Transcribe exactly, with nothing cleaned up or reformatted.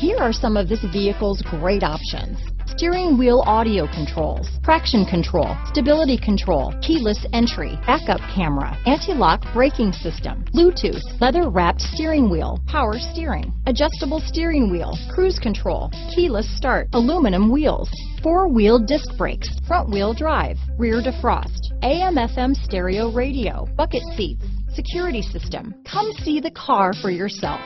Here are some of this vehicle's great options: steering wheel audio controls, traction control, stability control, keyless entry, backup camera, anti-lock braking system, Bluetooth, leather-wrapped steering wheel, power steering, adjustable steering wheel, cruise control, keyless start, aluminum wheels, four-wheel disc brakes, front-wheel drive, rear defrost, A M F M stereo radio, bucket seats, security system. Come see the car for yourself.